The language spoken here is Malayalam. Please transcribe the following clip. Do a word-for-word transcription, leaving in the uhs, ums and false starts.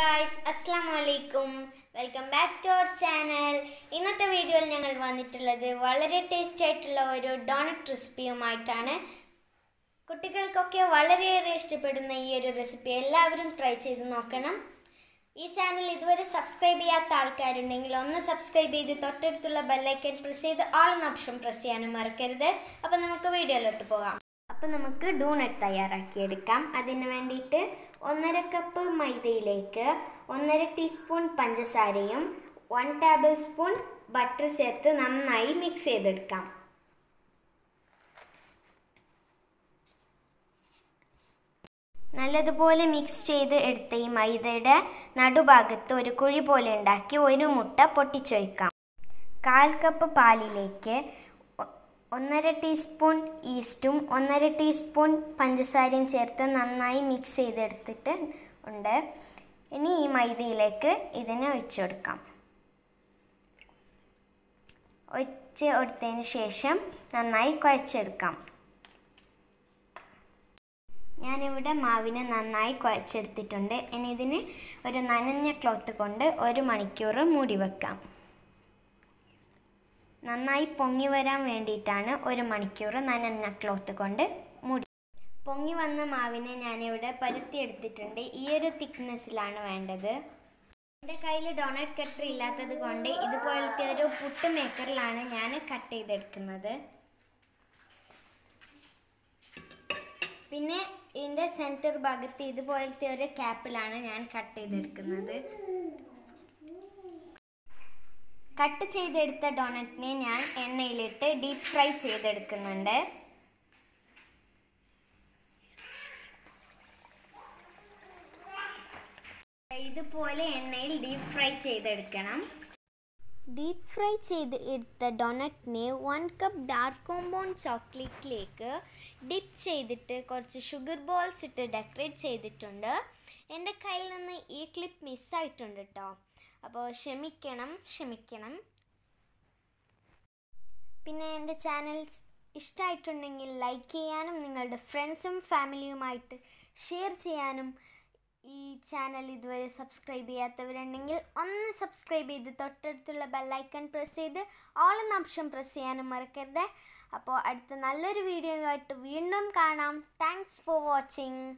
guys, Assalamualaikum. Welcome back to our channel. ഇന്നത്തെ വീഡിയോയിൽ ഞങ്ങൾ വന്നിട്ടുള്ളത് വളരെ ടേസ്റ്റി ആയിട്ടുള്ള ഒരു ഡോണറ്റ് റെസിപ്പിയുമായിട്ടാണ്. കുട്ടികൾക്കൊക്കെ വളരെയേറെ ഇഷ്ടപ്പെടുന്ന ഈ ഒരു റെസിപ്പി എല്ലാവരും ട്രൈ ചെയ്തു നോക്കണം. ഈ ചാനൽ ഇതുവരെ സബ്സ്ക്രൈബ് ചെയ്യാത്ത ആൾക്കാരുണ്ടെങ്കിൽ ഒന്ന് സബ്സ്ക്രൈബ് ചെയ്ത് തൊട്ടടുത്തുള്ള ബെൽ ഐക്കൺ പ്രസ് ചെയ്ത് ഓൾ എന്ന ഓപ്ഷൻ പ്രസ് ചെയ്യാനും മറക്കരുത്. അപ്പോൾ നമുക്ക് വീഡിയോയിലോട്ട് പോകാം. അപ്പോൾ നമുക്ക് ഡോണറ്റ് തയ്യാറാക്കിയെടുക്കാം. അതിനു വേണ്ടിയിട്ട് ഒന്നര കപ്പ് മൈദയിലേക്ക് ഒന്നര ടീസ്പൂൺ പഞ്ചസാരയും വൺ ടേബിൾ സ്പൂൺ ബട്ടർ ചേർത്ത് നന്നായി മിക്സ് ചെയ്തെടുക്കാം. നല്ലതുപോലെ മിക്സ് ചെയ്ത് എടുത്ത ഈ മൈദയുടെ നടുഭാഗത്ത് ഒരു കുഴി പോലെ ഉണ്ടാക്കി ഒരു മുട്ട പൊട്ടിച്ചൊഴിക്കാം. കാൽ കപ്പ് പാലിലേക്ക് ഒന്നര ടീസ്പൂൺ ഈസ്റ്റും ഒന്നര ടീസ്പൂൺ പഞ്ചസാരയും ചേർത്ത് നന്നായി മിക്സ് ചെയ്തെടുത്തിട്ട് ഉണ്ട്. ഇനി ഈ മൈദയിലേക്ക് ഇതിനെ ഒഴിച്ചു കൊടുക്കാം. ഒഴിച്ച് കൊടുത്തതിന് ശേഷം നന്നായി കുഴച്ചെടുക്കാം. ഞാനിവിടെ മാവിനെ നന്നായി കുഴച്ചെടുത്തിട്ടുണ്ട്. ഇനി ഇതിന് ഒരു നനഞ്ഞ ക്ലോത്ത് കൊണ്ട് ഒരു മണിക്കൂർ മൂടി വെക്കാം. നന്നായി പൊങ്ങി വരാൻ വേണ്ടിയിട്ടാണ് ഒരു മണിക്കൂർ നനഞ്ഞ ക്ലോത്ത് കൊണ്ട് മൂടി. പൊങ്ങി വന്ന മാവിനെ ഞാനിവിടെ പരത്തിയെടുത്തിട്ടുണ്ട്. ഈ ഒരു തിക്നെസ്സിലാണ് വേണ്ടത്. എൻ്റെ കയ്യിൽ ഡോണറ്റ് കട്ടർ ഇല്ലാത്തത് കൊണ്ട് ഇതുപോലത്തെ ഒരു പുട്ട് മേക്കറിലാണ് ഞാൻ കട്ട് ചെയ്തെടുക്കുന്നത്. പിന്നെ ഇതിൻ്റെ സെൻറ്റർ ഭാഗത്ത് ഇതുപോലത്തെ ഒരു ക്യാപ്പിലാണ് ഞാൻ കട്ട് ചെയ്തെടുക്കുന്നത്. കട്ട് ചെയ്തെടുത്ത ഡോണറ്റിനെ ഞാൻ എണ്ണയിലിട്ട് ഡീപ്പ് ഫ്രൈ ചെയ്തെടുക്കുന്നുണ്ട്. ഇതുപോലെ എണ്ണയിൽ ഡീപ്പ് ഫ്രൈ ചെയ്തെടുക്കണം. ഡീപ്പ് ഫ്രൈ ചെയ്ത് എടുത്ത ഡോണറ്റിനെ വൺ കപ്പ് ഡാർക്ക് കോമ്പൗണ്ട് ചോക്ലേറ്റിലേക്ക് ഡിപ്പ് ചെയ്തിട്ട് കുറച്ച് ഷുഗർ ബോൾസ് ഇട്ട് ഡെക്കറേറ്റ് ചെയ്തിട്ടുണ്ട്. എൻ്റെ കയ്യിൽ നിന്ന് ഈ ക്ലിപ്പ് മിസ്സായിട്ടുണ്ട് കേട്ടോ, അപ്പോൾ ക്ഷമിക്കണം ക്ഷമിക്കണം പിന്നെ എൻ്റെ ചാനൽ ഇഷ്ടമായിട്ടുണ്ടെങ്കിൽ ലൈക്ക് ചെയ്യാനും നിങ്ങളുടെ ഫ്രണ്ട്സും ഫാമിലിയുമായിട്ട് ഷെയർ ചെയ്യാനും, ഈ ചാനൽ ഇതുവരെ സബ്സ്ക്രൈബ് ചെയ്യാത്തവരുണ്ടെങ്കിൽ ഒന്ന് സബ്സ്ക്രൈബ് ചെയ്ത് തൊട്ടടുത്തുള്ള ബെല്ലൈക്കൺ പ്രസ് ചെയ്ത് ഓൾ എന്ന ഓപ്ഷൻ പ്രസ് ചെയ്യാനും മറക്കരുത്. അപ്പോൾ അടുത്ത നല്ലൊരു വീഡിയോയുമായിട്ട് വീണ്ടും കാണാം. Thanks for watching.